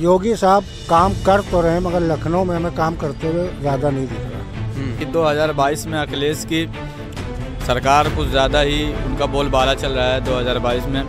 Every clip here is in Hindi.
योगी साहब काम कर तो रहे मगर लखनऊ में हमें काम करते हुए ज़्यादा नहीं दिख रहा। 2022 में अखिलेश की सरकार कुछ ज़्यादा ही उनका बोलबाला चल रहा है 2022 में,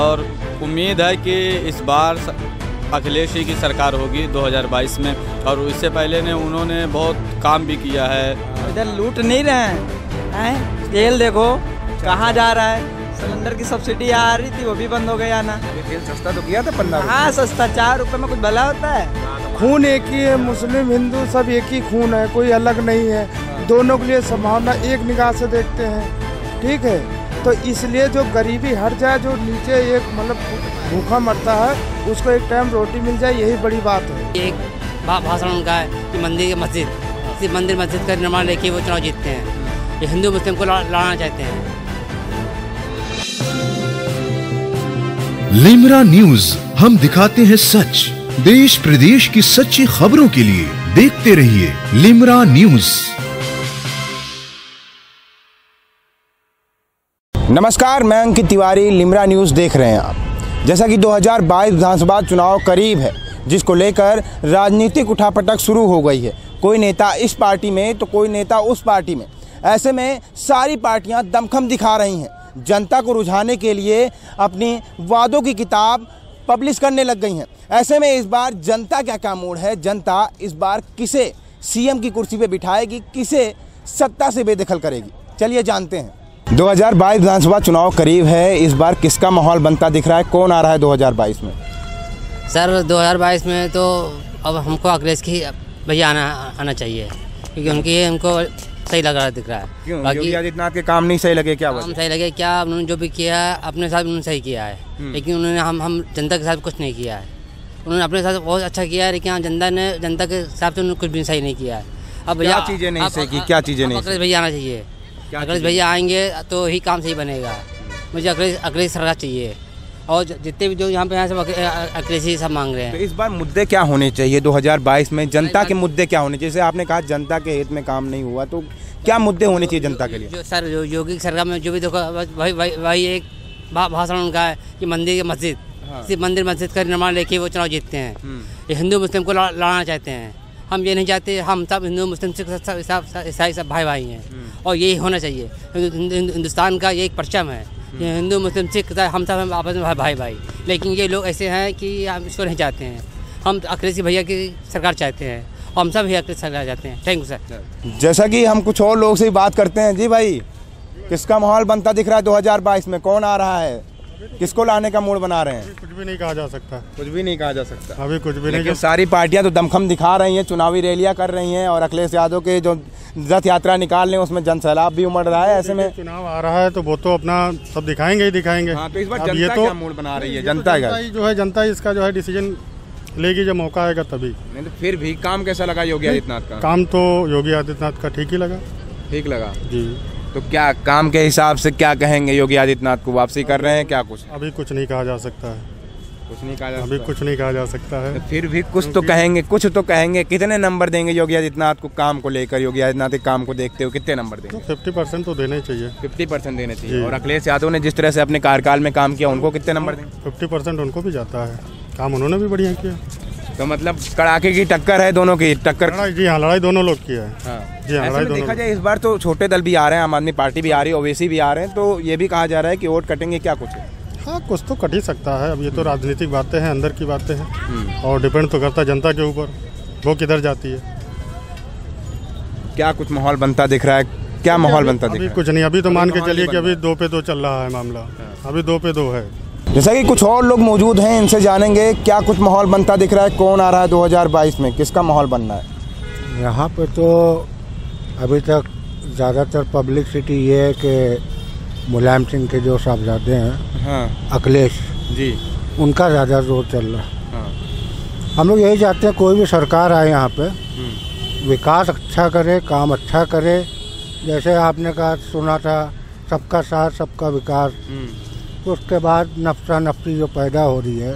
और उम्मीद है कि इस बार अखिलेश जी की सरकार होगी 2022 में। और इससे पहले ने उन्होंने बहुत काम भी किया है। इधर लूट नहीं रहे हैं, तेल देखो कहाँ जा रहा है। सिलेंडर की सब्सिडी आ रही थी, वो भी बंद हो गया ना। तेल सस्ता तो किया था 15। हाँ सस्ता, 4 रुपए में कुछ भला होता है। खून एक ही है, मुस्लिम हिंदू सब एक ही खून है, कोई अलग नहीं है। दोनों के लिए संभावना एक निगाह से देखते हैं, ठीक है। तो इसलिए जो गरीबी हट जाए, जो नीचे एक मतलब भूखा मरता है उसको एक टाइम रोटी मिल जाए, यही बड़ी बात है। एक भाषण उनका है कि मंदिर की मस्जिद, मंदिर मस्जिद का निर्माण लेके वो चुनाव जीतते हैं। ये हिंदू मुस्लिम को लड़ाना चाहते हैं। लिमरा न्यूज, हम दिखाते हैं सच। देश प्रदेश की सच्ची खबरों के लिए देखते रहिए लिमरा न्यूज। नमस्कार, मैं अंकित तिवारी, लिमरा न्यूज देख रहे हैं आप। जैसा कि 2022 विधानसभा चुनाव करीब है, जिसको लेकर राजनीतिक उठापटक शुरू हो गई है। कोई नेता इस पार्टी में तो कोई नेता उस पार्टी में। ऐसे में सारी पार्टियां दमखम दिखा रही हैं, जनता को रुझाने के लिए अपनी वादों की किताब पब्लिश करने लग गई हैं। ऐसे में इस बार जनता क्या मूड है, जनता इस बार किसे सीएम की कुर्सी पे बिठाएगी, किसे सत्ता से बेदखल करेगी, चलिए जानते हैं। 2022 विधानसभा चुनाव करीब है, इस बार किसका माहौल बनता दिख रहा है, कौन आ रहा है 2022 में? सर 2022 में तो अब हमको अखिलेश की भैया आना चाहिए, क्योंकि हमको सही लग रहा दिख रहा है। क्यों? योगी आदित्यनाथ के काम नहीं सही लगे क्या? हम सही लगे क्या? उन्होंने जो भी किया है अपने साथ उन्होंने सही किया है, लेकिन उन्होंने हम जनता के साथ कुछ नहीं किया है। उन्होंने अपने साथ बहुत अच्छा किया है, लेकिन जनता के हिसाब से उन्होंने कुछ भी सही नहीं किया है। अब क्या चीज़ें नहीं सही की, क्या चीज़ें नहीं? अखिलेश भैया आना चाहिए। अखिलेश भैया आएंगे तो ही काम सही बनेगा। मुझे अखिलेश सरकार चाहिए, और जितने भी जो यहाँ सब अखिलेश ही सब मांग रहे हैं। तो इस बार मुद्दे क्या होने चाहिए 2022 में? जनता के मुद्दे क्या होने चाहिए? जैसे आपने कहा जनता के हित में काम नहीं हुआ, तो क्या मुद्दे होने चाहिए जनता के लिए? जो सर योगी सरकार में जो भी देखो वही एक भाषण उनका है कि मंदिर की मस्जिद, सिर्फ मंदिर मस्जिद का निर्माण लेके वो चुनाव जीतते हैं। ये हिंदू मुस्लिम को लड़ाना चाहते हैं। हम ये नहीं चाहते, हम सब हिंदू मुस्लिम ईसाई सब भाई भाई हैं, और यही होना चाहिए। हिंदुस्तान का ये एक परचम है, हिंदू मुस्लिम सिख हम सब आपस में भाई भाई। लेकिन ये लोग ऐसे हैं कि हम इसको नहीं चाहते हैं। हम अखिलेश भैया की सरकार चाहते हैं, और हम सब ही अखिलेश सरकार चाहते हैं। Thank you sir. जैसा कि हम कुछ और लोग से बात करते हैं। जी भाई, किसका माहौल बनता दिख रहा है 2022 में, कौन आ रहा है, किसको लाने का मूड बना रहे हैं? कुछ भी नहीं कहा जा सकता, कुछ भी नहीं कहा जा सकता अभी, कुछ भी नहीं। सारी पार्टियां तो दमखम दिखा रही हैं, चुनावी रैलियां कर रही हैं, और अखिलेश यादव के जो रथ यात्रा निकाल रहे हैं उसमें जन सैलाब भी उमड़ रहा है। ऐसे में चुनाव आ रहा है तो वो तो अपना सब दिखाएंगे ही दिखाएंगे। हाँ, तो इस बार जनता क्या मूड बना रही है? जनता जो है, जनता इसका जो है डिसीजन लेगी जब मौका आएगा तभी। नहीं तो फिर भी काम कैसा लगा योगी आदित्यनाथ का? काम तो योगी आदित्यनाथ का ठीक ही लगा, ठीक लगा जी। तो क्या काम के हिसाब से क्या कहेंगे योगी आदित्यनाथ को, वापसी कर रहे हैं क्या? कुछ अभी कुछ नहीं कहा जा सकता है, कुछ नहीं कहा जा सकता, अभी कुछ नहीं कहा जा सकता है। तो फिर भी कुछ तो कहेंगे, कुछ तो कहेंगे। कितने नंबर देंगे योगी आदित्यनाथ को काम को लेकर, योगी आदित्यनाथ के काम को देखते हुए कितने नंबर देंगे? 50% तो देने चाहिए, 50% देने चाहिए। और अखिलेश यादव ने जिस तरह से अपने कार्यकाल में काम किया, उनको कितने नंबर देंगे? 50% उनको भी जाता है, काम उन्होंने भी बढ़िया किया। तो मतलब कड़ाके की टक्कर है, दोनों की टक्कर। जी हाँ, लड़ाई दोनों लोग की है। हाँ जी हाँ, लड़ाई दोनों। देखा जाए इस बार तो छोटे दल भी आ रहे हैं, आम आदमी पार्टी भी आ रही है, ओवैसी भी आ रहे हैं, तो ये भी कहा जा रहा है कि वोट कटेंगे क्या? कुछ हाँ, कुछ तो कट ही सकता है। अब ये तो राजनीतिक बातें हैं, अंदर की बातें हैं, और डिपेंड तो करता है जनता के ऊपर, वो किधर जाती है। क्या कुछ माहौल बनता दिख रहा है? क्या माहौल बनता दिख रहा है? कुछ नहीं अभी तो मान के चलिए कि अभी 2 पे 2 चल रहा है मामला, अभी 2 पे 2 है। जैसा कि कुछ और लोग मौजूद हैं, इनसे जानेंगे क्या कुछ माहौल बनता दिख रहा है, कौन आ रहा है 2022 में, किसका माहौल बनना है? यहाँ पे तो अभी तक ज़्यादातर पब्लिसिटी ये है कि मुलायम सिंह के जो साहबजादे हैं, हाँ अखिलेश जी, उनका ज़्यादा जोर चल रहा है। हाँ। हम लोग यही चाहते हैं कोई भी सरकार आए यहाँ पे विकास अच्छा करे, काम अच्छा करे। जैसे आपने कहा सुना था सबका साथ सबका विकास, उसके बाद नफसा नफसी जो पैदा हो रही है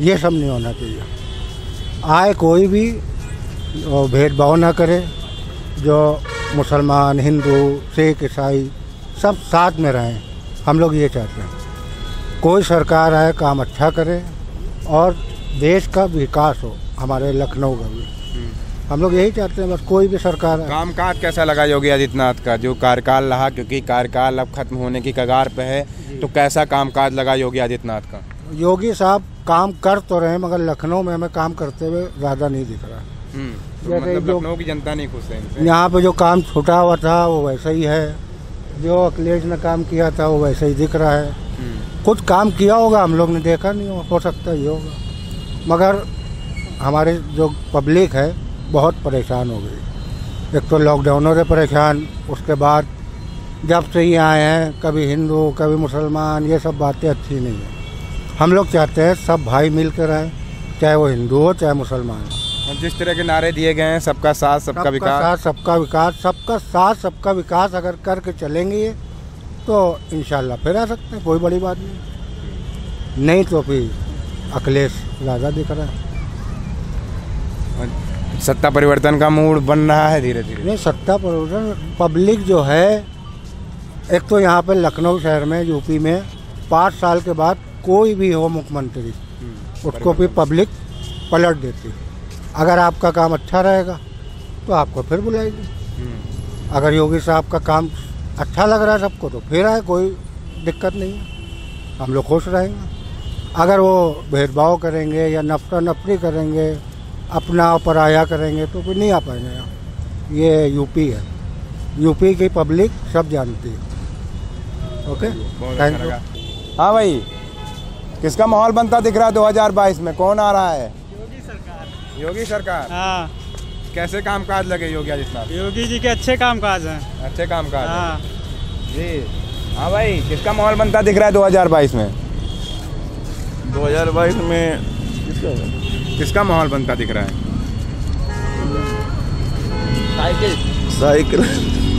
ये सब नहीं होना चाहिए। आए कोई भी और भेदभाव ना करे, जो मुसलमान हिंदू सिख ईसाई सब साथ में रहें, हम लोग ये चाहते हैं। कोई सरकार आए काम अच्छा करे, और देश का विकास हो हमारे लखनऊ का भी, हम लोग यही चाहते हैं बस। कोई भी सरकार कामकाज कैसा लगा योगी आदित्यनाथ का जो कार्यकाल रहा, क्योंकि कार्यकाल अब खत्म होने की कगार पे है, तो कैसा कामकाज लगा योगी आदित्यनाथ का? योगी साहब काम कर तो रहे हैं मगर लखनऊ में हमें काम करते हुए ज़्यादा नहीं दिख रहा। तो मतलब लखनऊ की जनता नहीं खुश है। यहाँ पे जो काम छूटा हुआ था वो वैसा ही है, जो अखिलेश ने काम किया था वो वैसा ही दिख रहा है। कुछ काम किया होगा हम लोग ने देखा नहीं, हो सकता ये होगा, मगर हमारे जो पब्लिक है बहुत परेशान हो गई। एक तो लॉकडाउनों से परेशान, उसके बाद जब से ही आए हैं कभी हिंदू कभी मुसलमान, ये सब बातें अच्छी नहीं है। हम लोग चाहते हैं सब भाई मिल कर रहें, चाहे वो हिंदू हो चाहे मुसलमान हो। जिस तरह के नारे दिए गए हैं सबका साथ सबका विकास, सबका विकास, सबका साथ सबका विकास, अगर करके चलेंगे तो इंशाल्लाह फिर आ सकते हैं, कोई बड़ी बात नहीं। नहीं तो फिर अखिलेश राजा दिख रहा है। सत्ता परिवर्तन का मूड बन रहा है धीरे धीरे। नहीं, सत्ता परिवर्तन पब्लिक जो है, एक तो यहाँ पे लखनऊ शहर में यूपी में 5 साल के बाद कोई भी हो मुख्यमंत्री, उसको भी पब्लिक पलट देती। अगर आपका काम अच्छा रहेगा तो आपको फिर बुलाएगी, अगर योगी साहब का काम अच्छा लग रहा है सबको तो फिर आए, कोई दिक्कत नहीं है, हम लोग खुश रहेंगे। अगर वो भेदभाव करेंगे या नफरा नफरी करेंगे, अपना पराया करेंगे, तो कोई नहीं आ पाएंगे यहाँ। ये यूपी है, यूपी की पब्लिक सब जानती है। Okay, thank you. हाँ भाई, किसका माहौल बनता दिख रहा है 2022 में? कौन आ रहा है? योगी सरकार। योगी सरकार, हाँ। कैसे कामकाज लगे योगी आदित्यनाथ? योगी जी के अच्छे कामकाज हैं। अच्छे कामकाज, हाँ जी। हाँ भाई, किसका माहौल बनता दिख रहा है 2022 में? 2022 में किसका माहौल बनता दिख रहा है? साइकिल साइकिल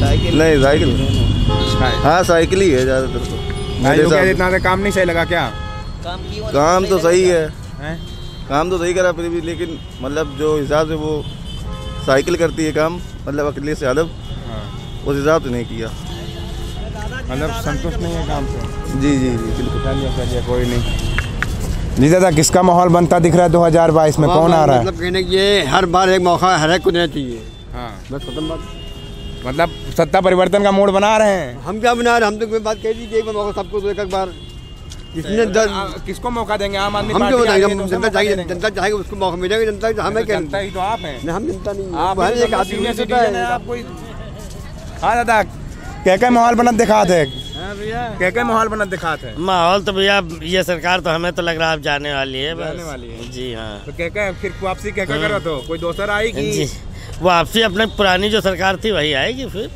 साइकिल नहीं, साइकिल, हाँ साइकिल ही है ज़्यादातर। तो योगी आदित्यनाथ काम नहीं सही लगा क्या? काम तो सही है, काम तो सही करा फिर भी, लेकिन मतलब जो हिसाब से वो साइकिल करती है काम, मतलब अखिलेश यादव, हाँ। उस हिसाब से नहीं किया, मतलब संतुष्ट नहीं है काम से। जी जी जी, बिल्कुल, कोई नहीं जी। दादा, किसका माहौल बनता दिख रहा है 2022 में? कौन आ रहा है? मतलब कहने की हर बार एक मौका हर एक को देना चाहिए, हाँ बस खत्म बात। मतलब सत्ता परिवर्तन का मोड़ बना रहे हैं। हम क्या बना रहे हैं, हम तो कोई बात कह दी कि एक बार मौका सबको दो, एक बार इसने किसको मौका देंगे? आम आदमी जनता चाहिए, जनता चाहेगी उसको मौका मिलेगा। जनता हमें क्या, जनता ही तो आप हैं ना, हम जनता नहीं आप है आपको। हाँ दादा, क्या माहौल बना दिखा थे? क्या माहौल बना दिखा थे? माहौल तो भैया ये सरकार तो हमें तो लग रहा है अब जाने वाली है, जाने वाली है जी, हाँ। तो क्या फिर वापसी क्या करो, तो कोई दोसर आएगी जी? वापसी अपने पुरानी जो सरकार थी वही आएगी फिर,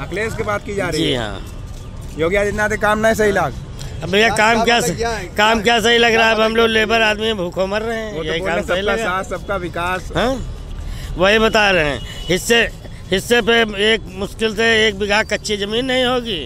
अखिलेश की बात की जा रही है, जी हाँ। योगी आदित्यनाथ काम नहीं सही लगा भैया? काम क्या सही लग रहा है? अब हम लोग लेबर आदमी भूखों मर रहे हैं, यही काम सही लग रहा है? सबका विकास, हाँ वही बता रहे हैं। हिस्से पे एक मुश्किल से 1 बीघा कच्ची ज़मीन नहीं होगी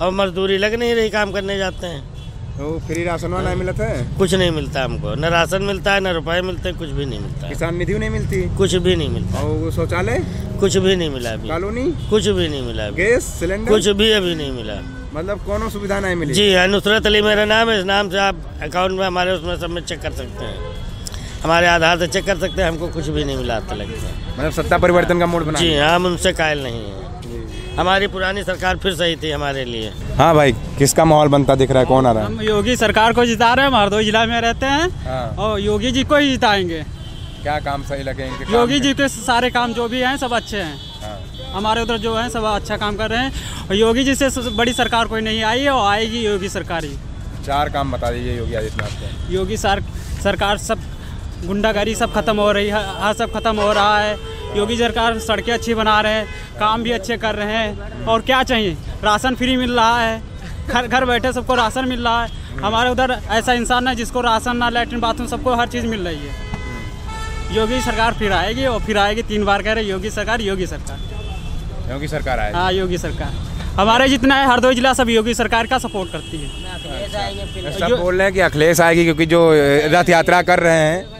और मजदूरी लग नहीं रही, काम करने जाते हैं। तो फ्री राशन वाला नहीं मिलता है? कुछ नहीं मिलता हमको, न राशन मिलता है न रुपये मिलते, कुछ भी नहीं मिलता। किसान निधि नहीं मिलती, कुछ भी नहीं मिलता। और शौचालय कुछ भी नहीं मिला अभी, कॉलोनी कुछ भी नहीं मिला, गैस सिलेंडर कुछ भी अभी नहीं मिला, मतलब कोनो सुविधा नहीं मिली जी। अनुसरत अली मेरा नाम है, इस नाम से आप अकाउंट में हमारे उसमें सब में चेक कर सकते हैं, हमारे आधार से चेक कर सकते हैं, हमको कुछ भी नहीं मिला आता लगता। मतलब सत्ता परिवर्तन का मूड बना जी, हम उनसे कायल नहीं है, हमारी पुरानी सरकार फिर सही थी हमारे लिए। हाँ भाई, किसका माहौल बनता दिख रहा है? कौन आ रहा है? हम योगी सरकार को जिता रहे हैं, हरदोई जिला में रहते हैं और योगी जी को ही जिताएंगे। क्या काम सही लगेंगे? योगी जी के सारे काम जो भी हैं सब अच्छे हैं, हमारे उधर जो है सब अच्छा काम कर रहे हैं। और योगी जी से बड़ी सरकार कोई नहीं आई है और आएगी योगी सरकार ही। 4 काम बता दीजिए योगी आदित्यनाथ के। योगी सरकार सब गुंडागर्दी सब खत्म हो रही है, हाँ सब खत्म हो रहा है। योगी सरकार सड़कें अच्छी बना रहे हैं, काम भी अच्छे कर रहे हैं, और क्या चाहिए? राशन फ्री मिल रहा है, घर बैठे सबको राशन मिल रहा है। हमारे उधर ऐसा इंसान है जिसको राशन ना, लैट्रिन बाथरूम, सबको हर चीज़ मिल रही है। योगी सरकार फिर आएगी और फिर आएगी, 3 बार कह रहे योगी सरकार आएगी, हाँ योगी सरकार। हमारे जितना है हरदोई जिला सब योगी सरकार का सपोर्ट करती है। सब बोल रहे हैं कि अखिलेश आएगी क्योंकि जो रथ यात्रा कर रहे हैं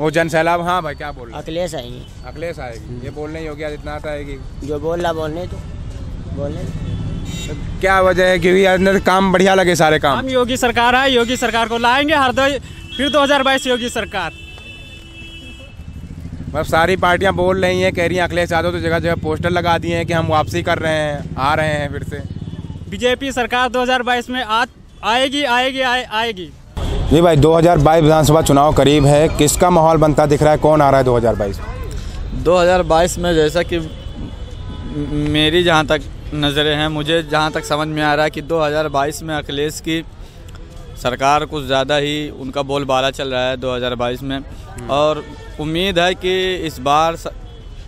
वो जन सैलाब। हाँ भाई, क्या बोल रहे हैं? अखिलेश आएगी ये बोल रहे हैं, योगी आदित्यनाथ आएगी, जो बोल रहा बोलने तो बोलने। क्या वजह है? क्योंकि काम बढ़िया लगे सारे काम। हम योगी सरकार आए, योगी सरकार को लाएंगे हरदोई फिर 2022 योगी सरकार। मतलब सारी पार्टियां बोल रही हैं, कह रही हैं अखिलेश यादव तो जगह जगह पोस्टर लगा दिए हैं कि हम वापसी कर रहे हैं, आ रहे हैं फिर से। बीजेपी सरकार 2022 में आएगी। जी भाई, 2022 विधानसभा चुनाव करीब है, किसका माहौल बनता दिख रहा है, कौन आ रहा है 2022 में? जैसा कि मेरी जहाँ तक नज़रें हैं, मुझे जहाँ तक समझ में आ रहा है कि 2022 में अखिलेश की सरकार कुछ ज़्यादा ही उनका बोलबाला चल रहा है 2022 में, और उम्मीद है कि इस बार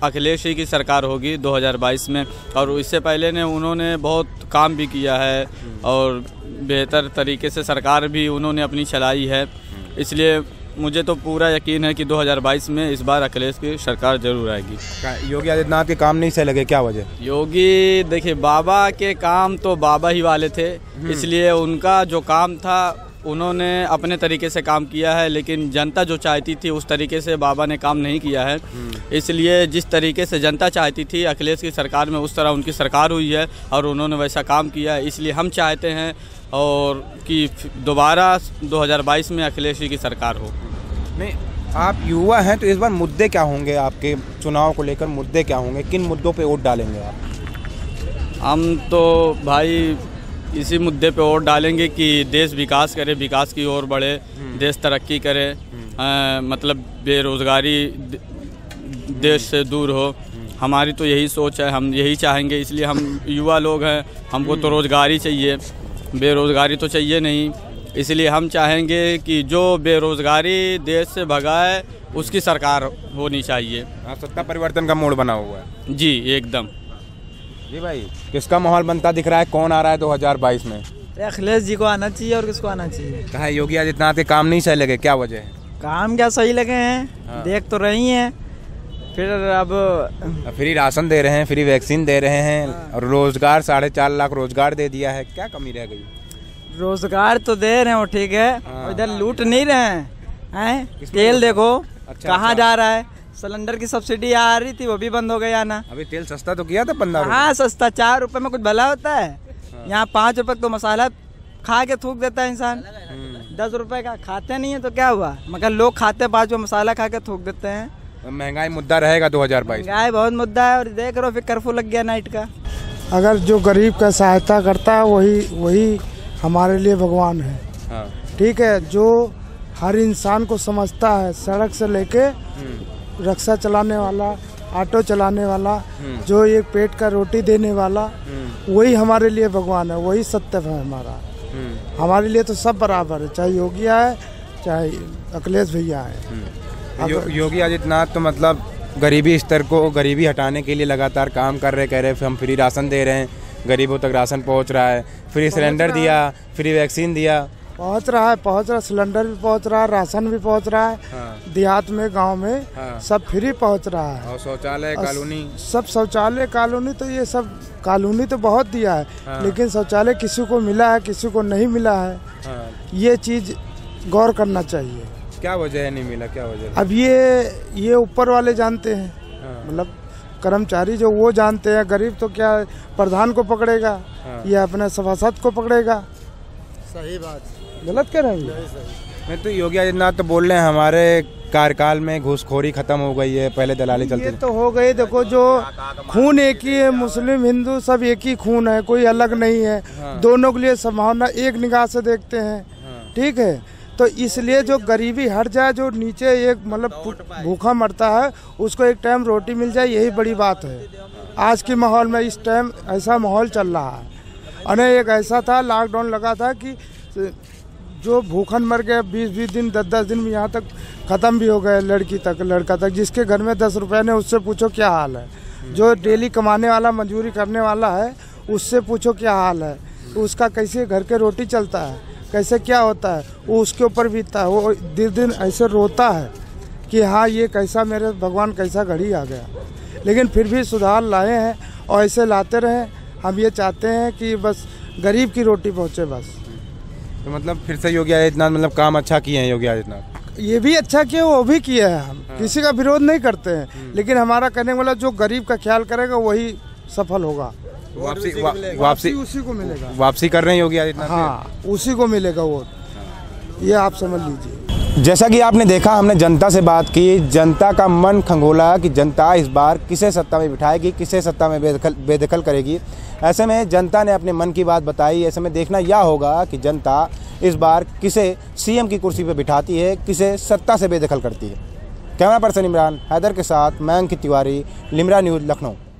अखिलेश जी की सरकार होगी 2022 में। और इससे पहले ने उन्होंने बहुत काम भी किया है और बेहतर तरीके से सरकार भी उन्होंने अपनी चलाई है, इसलिए मुझे तो पूरा यकीन है कि 2022 में इस बार अखिलेश की सरकार जरूर आएगी। योगी आदित्यनाथ के काम नहीं सही लगे, क्या वजह? योगी देखिए, बाबा के काम तो बाबा ही वाले थे, इसलिए उनका जो काम था उन्होंने अपने तरीके से काम किया है, लेकिन जनता जो चाहती थी उस तरीके से बाबा ने काम नहीं किया है। इसलिए जिस तरीके से जनता चाहती थी अखिलेश की सरकार में, उस तरह उनकी सरकार हुई है और उन्होंने वैसा काम किया है। इसलिए हम चाहते हैं और कि दोबारा 2022 में अखिलेश जी की सरकार हो। नहीं, आप युवा हैं तो इस बार मुद्दे क्या होंगे आपके, चुनाव को लेकर मुद्दे क्या होंगे, किन मुद्दों पे वोट डालेंगे आप? हम तो भाई इसी मुद्दे पे वोट डालेंगे कि देश विकास करे, विकास की ओर बढ़े, देश तरक्की करे, मतलब बेरोज़गारी देश से दूर हो। हमारी तो यही सोच है, हम यही चाहेंगे। इसलिए हम युवा लोग हैं, हमको तो रोज़गारी चाहिए, बेरोज़गारी तो चाहिए नहीं। इसलिए हम चाहेंगे कि जो बेरोज़गारी देश से भगाए उसकी सरकार होनी चाहिए। सत्ता परिवर्तन का मोड़ बना हुआ है जी, एकदम। जी भाई, किसका माहौल बनता दिख रहा है, कौन आ रहा है 2022 में? अखिलेश जी को आना चाहिए, और किसको आना चाहिए? कहा योगी आदित्यनाथ के काम नहीं सही लगे, क्या वजह है? काम क्या सही लगे हैं, हाँ। देख तो रही हैं, फिर अब फ्री राशन दे रहे हैं, फ्री वैक्सीन दे रहे हैं, हाँ। रोजगार 4.5 लाख रोजगार दे दिया है, क्या कमी रह गई? रोजगार तो दे रहे हैं वो ठीक है, हाँ। इधर लूट नहीं रहे हैं, तेल देखो कहाँ जा रहा है, सिलेंडर की सब्सिडी आ रही थी वो भी बंद हो गई आना। अभी तेल सस्ता तो किया था 15, हाँ सस्ता, 4 रुपए में कुछ भला होता है, हाँ। यहाँ 5 रुपए तो मसाला खा के थूक देता है इंसान, 10 रुपए का खाते नहीं है तो क्या हुआ, मगर लोग खाते 5 रुपए मसाला खा के थूक देते हैं। महंगाई मुद्दा रहेगा 2022? महंगाई बहुत मुद्दा है, और देख रहे हो फिर कर्फ्यू लग गया नाइट का। अगर जो गरीब का सहायता करता है वही हमारे लिए भगवान है, हाँ। ठीक है, जो हर इंसान को समझता है, सड़क से लेके रक्षा चलाने वाला, ऑटो चलाने वाला, जो एक पेट का रोटी देने वाला, वही हमारे लिए भगवान है, वही सत्य है हमारा। हमारे लिए तो सब बराबर है, चाहे योगी आए चाहे अखिलेश भैया आए। योगी आदित्यनाथ तो मतलब गरीबी स्तर को, गरीबी हटाने के लिए लगातार काम कर रहे, कह रहे हम फ्री राशन दे रहे हैं, गरीबों तक राशन पहुंच रहा है, फ्री सिलेंडर दिया, फ्री वैक्सीन दिया, पहुंच रहा है, सिलेंडर भी पहुंच रहा है, राशन भी पहुंच रहा है, हाँ। देहात में, गांव में, हाँ। सब फ्री पहुंच रहा है, और शौचालय कॉलोनी, सब शौचालय कॉलोनी, तो ये सब कॉलोनी तो बहुत दिया है, हाँ। लेकिन शौचालय किसी को मिला है, किसी को नहीं मिला है, ये चीज गौर करना चाहिए। क्या वजह है नहीं मिला, क्या वजह? अब ये ऊपर वाले जानते हैं, हाँ। मतलब कर्मचारी जो वो जानते हैं, गरीब तो क्या प्रधान को पकड़ेगा, हाँ। या अपने सभासद को पकड़ेगा। सही बात, गलत कह रहे हैं? मैं तो योगी आदित्यनाथ तो बोल रहे हैं हमारे कार्यकाल में घूसखोरी खत्म हो गई है, पहले दलाली चलती थी, तो हो गई। देखो जो खून एक ही है, मुस्लिम हिंदू सब एक ही खून है, कोई अलग नहीं है, दोनों के लिए संभावना एक निगाह से देखते हैं, ठीक है। तो इसलिए जो गरीबी हट जाए, जो नीचे एक मतलब भूखा मरता है उसको एक टाइम रोटी मिल जाए, यही बड़ी बात है। आज के माहौल में इस टाइम ऐसा माहौल चल रहा है, अरे एक ऐसा था लॉकडाउन लगा था कि जो भूखन मर गए 20-20 दिन, 10-10 दिन में यहाँ तक ख़त्म भी हो गए, लड़की तक लड़का तक, जिसके घर में 10 रुपये ने उससे पूछो क्या हाल है, जो डेली कमाने वाला मजदूरी करने वाला है उससे पूछो क्या हाल है, उसका कैसे घर के रोटी चलता है, कैसे क्या होता है, वो उसके ऊपर बीतता है। वो दिन ऐसे रोता है कि हाँ ये कैसा मेरे भगवान कैसा घड़ी आ गया, लेकिन फिर भी सुधार लाए हैं और ऐसे लाते रहें। हम ये चाहते हैं कि बस गरीब की रोटी पहुँचे बस। तो मतलब फिर से योगी आदित्यनाथ मतलब काम अच्छा किए हैं योगी आदित्यनाथ? ये भी अच्छा किए, वो भी किए हैं, हम किसी का विरोध नहीं करते हैं, लेकिन हमारा कहने वाला जो गरीब का ख्याल करेगा वही सफल होगा। वापसी उसी को मिलेगा, वापसी कर रहे हैं योगी आदित्यनाथ, हाँ उसी को मिलेगा वो, ये आप समझ लीजिए। जैसा कि आपने देखा, हमने जनता से बात की, जनता का मन खंगोला कि जनता इस बार किसे सत्ता में बिठाएगी, किसे सत्ता में बेदखल करेगी। ऐसे में जनता ने अपने मन की बात बताई। ऐसे में देखना यह होगा कि जनता इस बार किसे सीएम की कुर्सी पर बिठाती है, किसे सत्ता से बेदखल करती है। कैमरा पर्सन इमरान हैदर के साथ मयंक तिवारी, लिमरा न्यूज़, लखनऊ।